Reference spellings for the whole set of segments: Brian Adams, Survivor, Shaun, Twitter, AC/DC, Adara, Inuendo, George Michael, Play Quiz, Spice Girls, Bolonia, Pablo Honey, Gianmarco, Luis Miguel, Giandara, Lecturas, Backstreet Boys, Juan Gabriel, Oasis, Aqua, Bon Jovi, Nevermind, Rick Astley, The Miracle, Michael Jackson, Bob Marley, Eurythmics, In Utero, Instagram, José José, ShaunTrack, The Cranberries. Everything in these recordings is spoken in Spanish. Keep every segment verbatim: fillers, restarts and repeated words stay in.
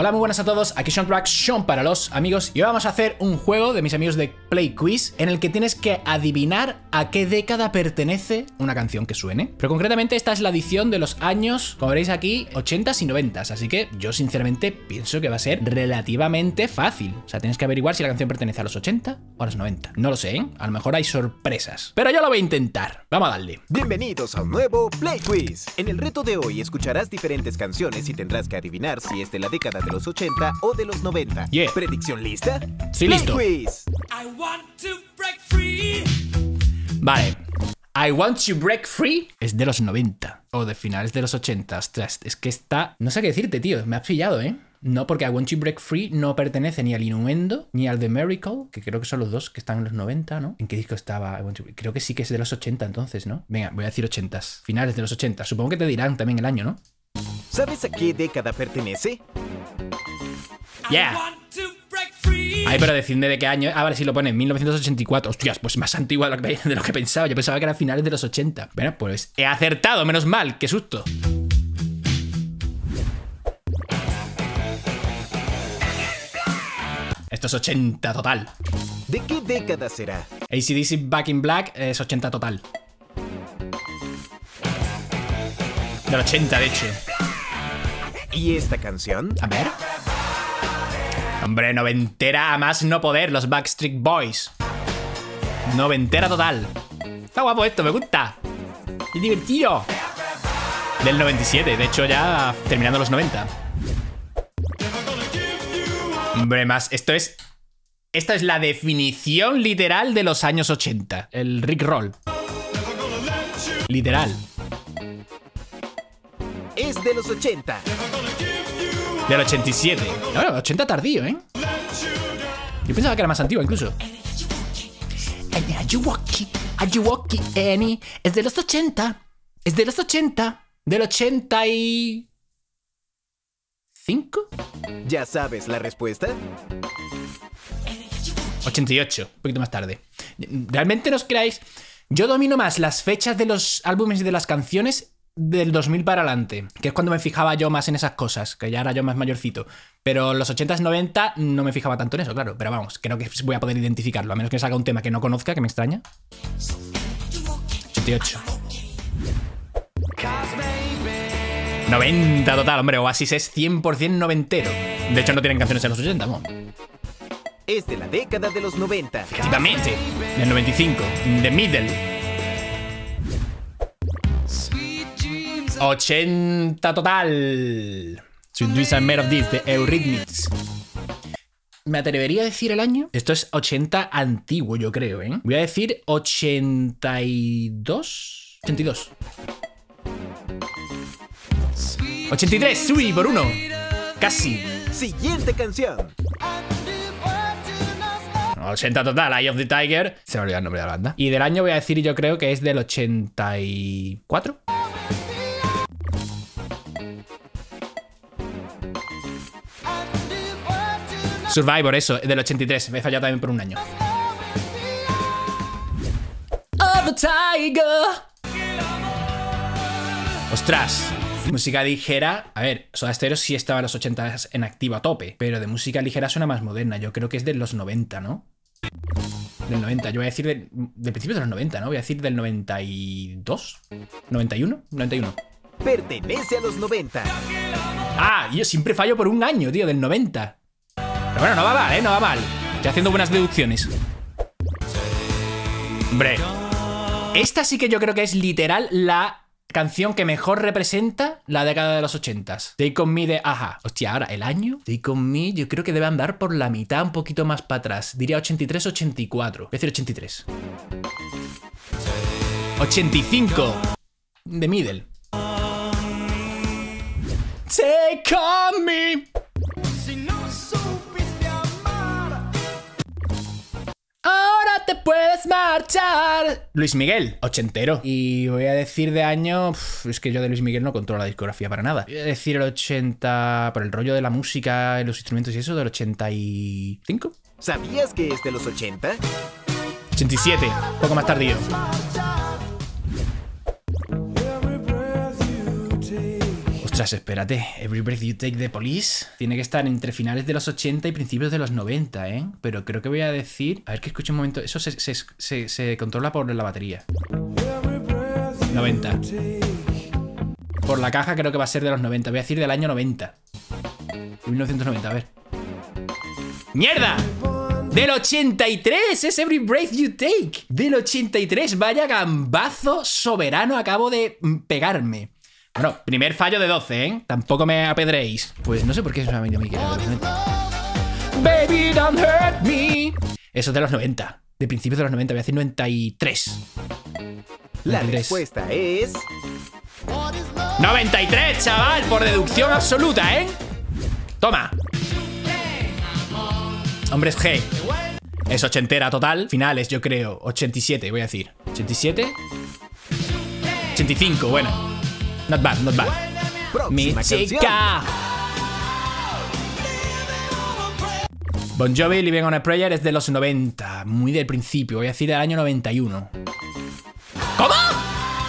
Hola, muy buenas a todos, aquí ShaunTrack, Shaun para los amigos, y hoy vamos a hacer un juego de mis amigos de Play Quiz en el que tienes que adivinar a qué década pertenece una canción que suene. Pero concretamente esta es la edición de los años, como veréis aquí, ochentas y noventas, así que yo sinceramente pienso que va a ser relativamente fácil. O sea, tienes que averiguar si la canción pertenece a los ochenta o a los noventa. No lo sé, ¿eh? A lo mejor hay sorpresas, pero yo lo voy a intentar. Vamos a darle. Bienvenidos a un nuevo Play Quiz. En el reto de hoy escucharás diferentes canciones y tendrás que adivinar si es de la década de de los ochenta o de los noventa. Yeah. ¿Predicción lista? Sí, Play listo. Quiz. I want to break free. Vale. I want to break free es de los noventa o de finales de los ochenta. Ostras, es que está... No sé qué decirte, tío. Me has pillado, ¿eh? No, porque I Want to Break Free no pertenece ni al Inuendo ni al The Miracle, que creo que son los dos que están en los noventa, ¿no? ¿En qué disco estaba I Want to Break? Creo que sí que es de los ochenta entonces, ¿no? Venga, voy a decir ochentas. Finales de los ochenta. Supongo que te dirán también el año, ¿no? ¿Sabes a qué década pertenece? Yeah. Ay, pero decidme de qué año. Ah, vale, sí lo pone, mil novecientos ochenta y cuatro. Hostias, pues más antigua de lo que pensaba. Yo pensaba que era finales de los ochenta. Bueno, pues he acertado, menos mal, qué susto. Esto es ochenta total. ¿De qué década será? A C D C Back in Black es ochenta total. Del ochenta, de hecho. ¿Y esta canción? A ver. Hombre, noventera a más no poder, los Backstreet Boys. Noventera total. Está guapo esto, me gusta. Es divertido. Del noventa y siete, de hecho ya terminando los noventa. Hombre, más, esto es... Esta es la definición literal de los años ochenta. El Rick Roll. Literal. Es de los ochenta. Del ochenta y siete. Bueno, ochenta tardío, ¿eh? Yo pensaba que era más antigua, incluso. Es de los ochenta. Es de los ochenta. Del ochenta y cinco. ¿Ya sabes la respuesta? ochenta y ocho. Un poquito más tarde. ¿Realmente no os creáis? Yo domino más las fechas de los álbumes y de las canciones del dos mil para adelante, que es cuando me fijaba yo más en esas cosas, que ya era yo más mayorcito. Pero los ochentas, noventas no me fijaba tanto en eso, claro. Pero vamos, creo que voy a poder identificarlo, a menos que salga un tema que no conozca, que me extraña. ochenta y ocho. noventa total, hombre, Oasis es cien por cien noventero. De hecho, no tienen canciones en los ochenta, ¿no? Es de la década de los noventa. Efectivamente, del noventa y cinco, in the middle. ochenta total. Sweet Dreams Are Made of This de Eurythmics. ¿Me atrevería a decir el año? Esto es ochenta antiguo, yo creo, ¿eh? Voy a decir ochenta y dos. ochenta y dos. ochenta y tres, subí por uno. Casi. Siguiente canción. ochenta total, Eye of the Tiger. Se me olvidó el nombre de la banda. Y del año voy a decir, yo creo que es del ochenta y cuatro. Survivor, eso, del ochenta y tres. Me he fallado también por un año. Of the Tiger. Ostras, música ligera. A ver, Soda Estéreo sí estaba en los ochenta en activo a tope, pero de música ligera suena más moderna. Yo creo que es de los noventa, ¿no? Del noventa, yo voy a decir del, del principio de los noventa, ¿no? Voy a decir del noventa y dos. ¿noventa y uno? noventa y uno. Pertenece a los noventa. Ah, yo siempre fallo por un año, tío, del noventa. Pero bueno, no va mal, ¿eh? No va mal. Estoy haciendo buenas deducciones. Hombre. Esta sí que yo creo que es literal la canción que mejor representa la década de los ochentas. Take On Me de a-ha. Hostia, ahora, el año. Take On Me yo creo que debe andar por la mitad, un poquito más para atrás. Diría ochenta y tres, ochenta y cuatro. Voy a decir ochenta y tres. ochenta y cinco. The Middle. Take On Me. Ahora te puedes marchar. Luis Miguel, ochentero. Y voy a decir de año... Uf, es que yo de Luis Miguel no controlo la discografía para nada. Voy a decir el ochenta... Por el rollo de la música, los instrumentos y eso, del ochenta y cinco. ¿Sabías que es de los ochenta? ochenta y siete, un poco más tardío. Ostras, espérate. Every Breath You Take de Police tiene que estar entre finales de los ochenta y principios de los noventa, ¿eh? Pero creo que voy a decir... A ver que escuche un momento. Eso se, se, se, se controla por la batería. noventa. Por la caja creo que va a ser de los noventa. Voy a decir del año noventa. mil novecientos noventa, a ver. ¡Mierda! Del ochenta y tres, es Every Breath You Take. Del ochenta y tres, vaya gambazo soberano acabo de pegarme. Bueno, primer fallo de doce, ¿eh? Tampoco me apedréis. Pues no sé por qué se me ha venido a mí. Baby, don't hurt me. Eso es de los noventa. De principios de los noventa, voy a decir noventa y tres. La respuesta es... noventa y tres, chaval, por deducción absoluta, ¿eh? Toma. Hombre, es G. Es ochentera total. Finales, yo creo. ochenta y siete, voy a decir. ochenta y siete. ochenta y cinco, bueno. Not bad, not bad. Mi chica. Bon Jovi, Living on a Prayer es de los noventa. Muy del principio. Voy a decir del año noventa y uno. ¿Cómo?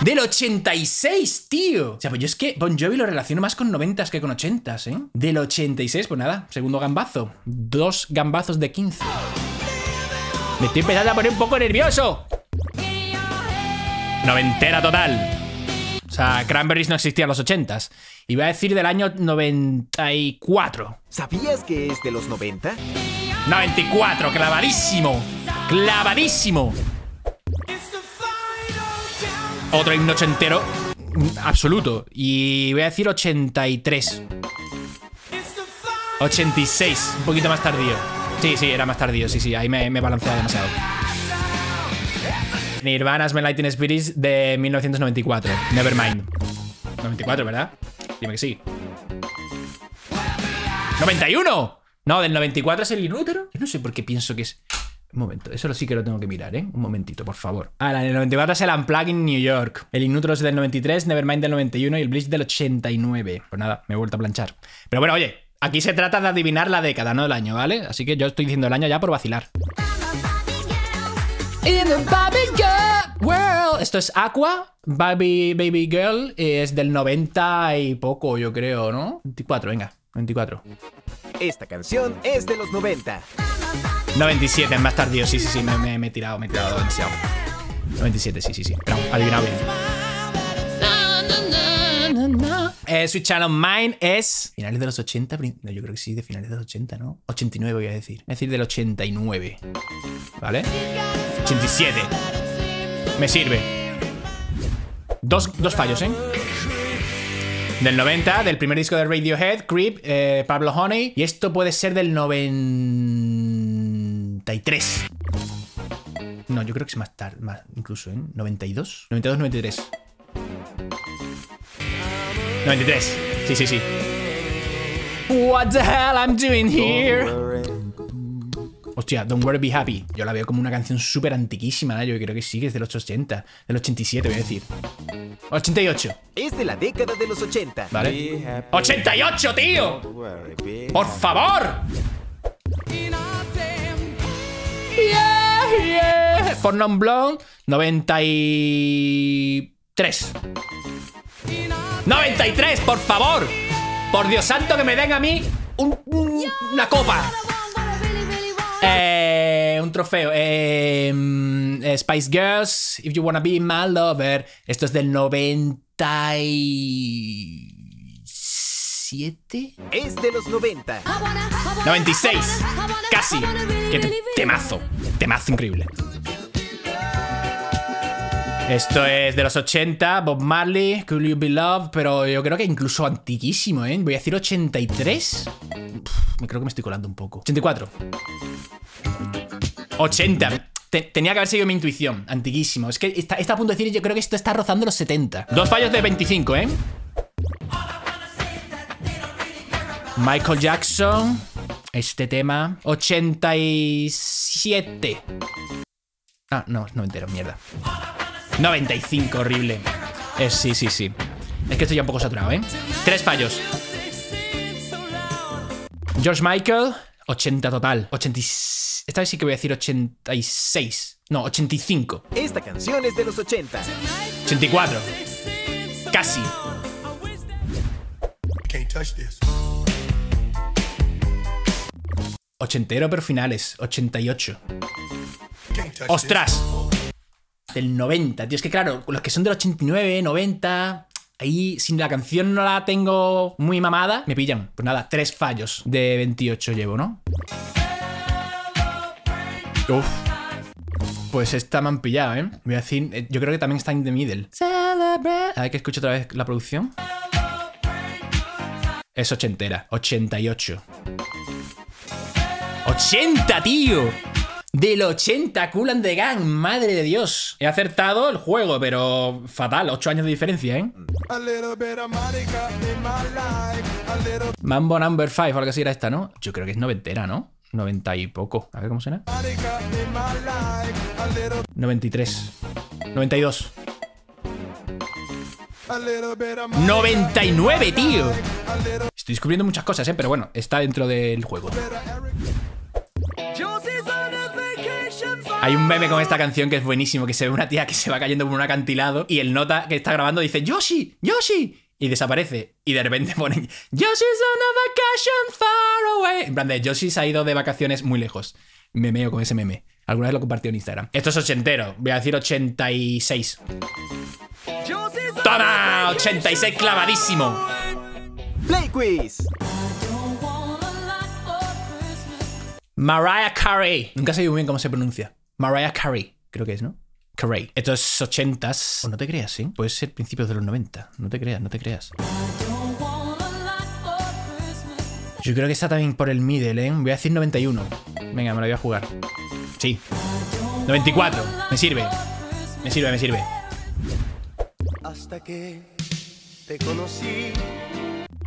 Del ochenta y seis, tío. O sea, pues yo es que Bon Jovi lo relaciono más con noventas que con ochentas, ¿eh? Del ochenta y seis, pues nada, segundo gambazo. Dos gambazos de quince. Me estoy empezando a poner un poco nervioso. Noventera total. O sea, Cranberries no existía en los ochentas. Y voy a decir del año noventa y cuatro. ¿Sabías que es de los noventa? noventa y cuatro, clavadísimo. Clavadísimo. Otro himno ochentero absoluto. Y voy a decir ochenta y tres. ochenta y seis. Un poquito más tardío. Sí, sí, era más tardío. Sí, sí, ahí me, me balanceaba demasiado. Nirvana's Lightning Spirits de mil novecientos noventa y cuatro. Nevermind. noventa y cuatro, ¿verdad? Dime que sí. ¡noventa y uno! No, del noventa y cuatro es el In Utero. Yo no sé por qué pienso que es... Un momento, eso sí que lo tengo que mirar, ¿eh? Un momentito, por favor. Ah, la del noventa y cuatro es el Unplugged in New York. El In Utero es del noventa y tres, Nevermind del noventa y uno y el Bleach del ochenta y nueve. Pues nada, me he vuelto a planchar. Pero bueno, oye, aquí se trata de adivinar la década, no el año, ¿vale? Así que yo estoy diciendo el año ya por vacilar. In the Baby Girl World. Esto es Aqua. Baby, Baby Girl es del noventa y poco, yo creo, ¿no? veinticuatro, venga, veinticuatro. Esta canción es de los noventa. noventa y siete, es más tardío, sí, sí, sí, me, me, me he tirado, me he tirado demasiado. noventa y siete, sí, sí, sí, pero adivinado bien. Eh, Sweet Child of Mine es... Finales de los ochenta, no, yo creo que sí, de finales de los ochenta, ¿no? ochenta y nueve voy a decir, es decir, del ochenta y nueve, ¿vale? ochenta y siete, me sirve. Dos, dos fallos, ¿eh? Del noventa, del primer disco de Radiohead, Creep, eh, Pablo Honey, y esto puede ser del noventa y tres. No, yo creo que es más tarde, más, incluso, ¿eh? noventa y dos. noventa y dos, noventa y tres. noventa y tres. Sí, sí, sí. What the hell I'm doing here? Hostia, Don't Worry Be Happy. Yo la veo como una canción súper antiquísima, ¿eh? Yo creo que sí, que es de los ochenta. Del ochenta y siete, voy a decir. ochenta y ocho. Es de la década de los ochenta. Vale. ¡ochenta y ocho, tío! ¡Por favor! Yeah, yeah. four Non Blondes, noventa y tres. noventa y tres, por favor. Por Dios santo que me den a mí un, un, una copa. Eh, un trofeo. Eh, Spice Girls, If You Wanna Be My Lover. Esto es del noventa y siete. Es de los noventa. noventa y seis. Casi. Qué temazo. Temazo increíble. Esto es de los ochenta. Bob Marley, Could You Be Loved. Pero yo creo que incluso antiquísimo, ¿eh? Voy a decir ochenta y tres. Uf, me creo que me estoy colando un poco. ochenta y cuatro. ochenta. Tenía que haber seguido mi intuición. Antiquísimo. Es que está, está a punto de decir, yo creo que esto está rozando los setenta. Dos fallos de veinticinco, ¿eh? Michael Jackson. Este tema. ochenta y siete. Ah, no, no me entero, mierda. noventa y cinco, horrible. Eh, sí, sí, sí. Es que estoy ya un poco saturado, ¿eh? Tres fallos. George Michael. ochenta total. ochenta y... Esta vez sí que voy a decir ochenta y seis. No, ochenta y cinco. Esta canción es de los ochenta. ochenta y cuatro. Casi. Ochentero, pero finales. ochenta y ocho. ¡Ostras! Del noventa, tío. Es que claro, los que son del ochenta y nueve, noventa... Ahí, si la canción no la tengo muy mamada, me pillan. Pues nada, tres fallos de veintiocho llevo, ¿no? Uf. Pues esta me han pillado, ¿eh? Voy a decir... Yo creo que también está In The Middle. A ver que escucho otra vez la producción. Es ochentera. ochenta y ocho. ¡ochenta, tío! Del ochenta, Kool and the Gang, madre de Dios. He acertado el juego, pero fatal, ocho años de diferencia, ¿eh? Little... Mambo Number cinco, o algo así era esta, ¿no? Yo creo que es noventera, ¿no? noventa y poco. A ver cómo suena. Little... noventa y tres. noventa y dos. noventa y nueve, tío. Estoy descubriendo muchas cosas, ¿eh? Pero bueno, está dentro del juego. Hay un meme con esta canción que es buenísimo, que se ve una tía que se va cayendo por un acantilado y el nota que está grabando dice ¡Yoshi! ¡Yoshi! Y desaparece. Y de repente ponen ¡Yoshi's on a vacation far away! En plan de Yoshi se ha ido de vacaciones muy lejos. Memeo con ese meme. Alguna vez lo compartió en Instagram. Esto es ochentero. Voy a decir ochenta y seis. ¡Toma! ochenta y seis clavadísimo. Play Quiz. Mariah Carey. Nunca sé muy bien cómo se pronuncia. Mariah Carey, creo que es, ¿no? Carey. Esto es ochentas. Pues no te creas, ¿eh? Puede ser principios de los noventa. No te creas, no te creas. Yo creo que está también por el middle, ¿eh? Voy a decir noventa y uno. Venga, me lo voy a jugar. Sí. noventa y cuatro. Me sirve. Me sirve, me sirve. Hasta que te conocí.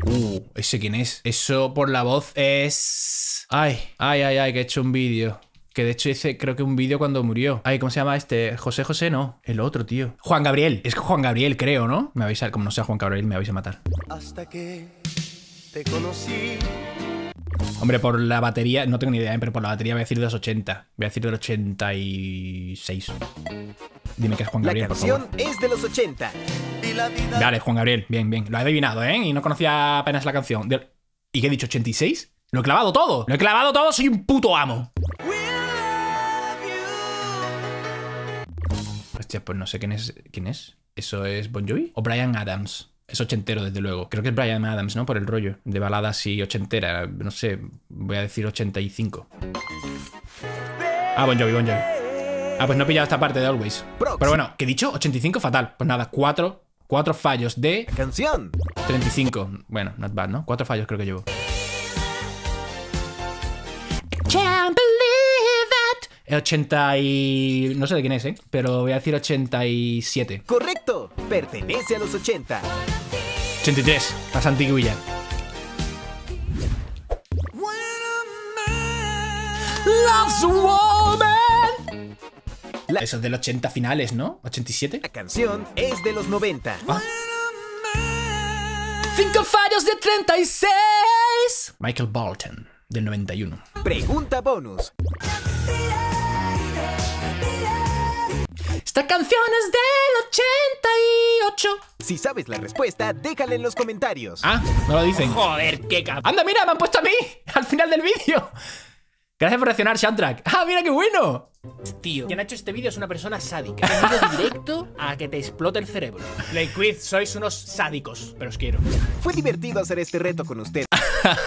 Uh, ¿ese quién es? Eso por la voz es... Ay, ay, ay, ay, que he hecho un vídeo. Que de hecho hice, creo que un vídeo cuando murió. Ay, ¿cómo se llama este? José José, no. El otro, tío. Juan Gabriel. Es Juan Gabriel, creo, ¿no? Me vais a... Como no sea Juan Gabriel, me vais a matar. Hasta que te conocí. Hombre, por la batería... No tengo ni idea, ¿eh? Pero por la batería voy a decir de los ochenta. Voy a decir de los ochenta y seis. Dime que es Juan Gabriel, por favor. La canción es de los ochenta. Vale, Juan Gabriel. Bien, bien. Lo he adivinado, ¿eh? Y no conocía apenas la canción. ¿Y qué he dicho? ¿ochenta y seis? Lo he clavado todo. Lo he clavado todo. Soy un puto amo. Hostia, pues no sé quién es. ¿Quién es? ¿Eso es Bon Jovi? ¿O Brian Adams? Es ochentero, desde luego. Creo que es Brian Adams, ¿no? Por el rollo. De baladas y ochentera. No sé. Voy a decir ochenta y cinco. Ah, Bon Jovi, Bon Jovi. Ah, pues no he pillado esta parte de Always. Pero bueno, ¿qué he dicho? ochenta y cinco, fatal. Pues nada, cuatro. Cuatro fallos de... ¡Canción! treinta y cinco. Bueno, not bad, ¿no? Cuatro fallos creo que llevo. ochenta y... No sé de quién es, ¿eh? Pero voy a decir ochenta y siete. ¡Correcto! Pertenece a los ochenta. ochenta y tres. Más antiguilla. Love's woman. La... Eso es del ochenta finales, ¿no? ochenta y siete. La canción es de los noventa. Ah. Cinco fallos de treinta y seis. Michael Bolton, del noventa y uno. Pregunta bonus. Esta canción es del ochenta y ocho. Si sabes la respuesta, déjala en los comentarios. Ah, no lo dicen. Joder, qué cabrón. Anda, mira, me han puesto a mí al final del vídeo. Gracias por reaccionar, ShaunTrack. ¡Ah, mira qué bueno! Tío, quien ha hecho este vídeo es una persona sádica. Ha venido directo a que te explote el cerebro. Play Quiz, sois unos sádicos, pero os quiero. Fue divertido hacer este reto con usted.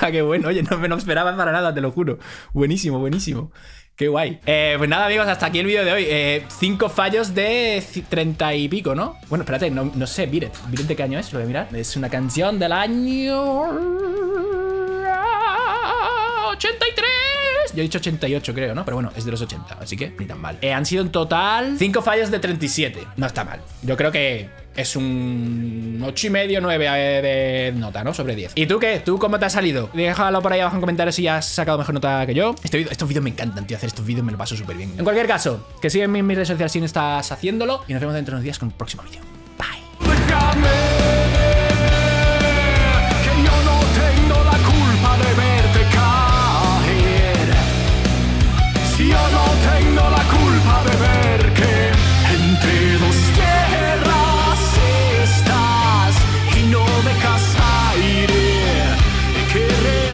¡Qué bueno! Oye, no me lo esperaba para nada, te lo juro. Buenísimo, buenísimo. ¡Qué guay! Eh, pues nada, amigos, hasta aquí el vídeo de hoy. Eh, cinco fallos de treinta y pico, ¿no? Bueno, espérate, no, no sé, Biret. ¿Biret de qué año es? Lo voy a mirar. Es una canción del año... ochenta y tres. Yo he dicho ochenta y ocho, creo, ¿no? Pero bueno, es de los ochenta, así que ni tan mal. Eh, han sido en total cinco fallos de treinta y siete. No está mal. Yo creo que es un ocho y medio, nueve de nota, ¿no? Sobre diez. ¿Y tú qué? ¿Tú cómo te ha salido? Déjalo por ahí abajo en comentarios si ya has sacado mejor nota que yo. Este video, estos vídeos me encantan, tío. Hacer estos vídeos me lo paso súper bien. En cualquier caso, que sígueme en mis redes sociales si no estás haciéndolo. Y nos vemos dentro de unos días con un próximo vídeo. Bye.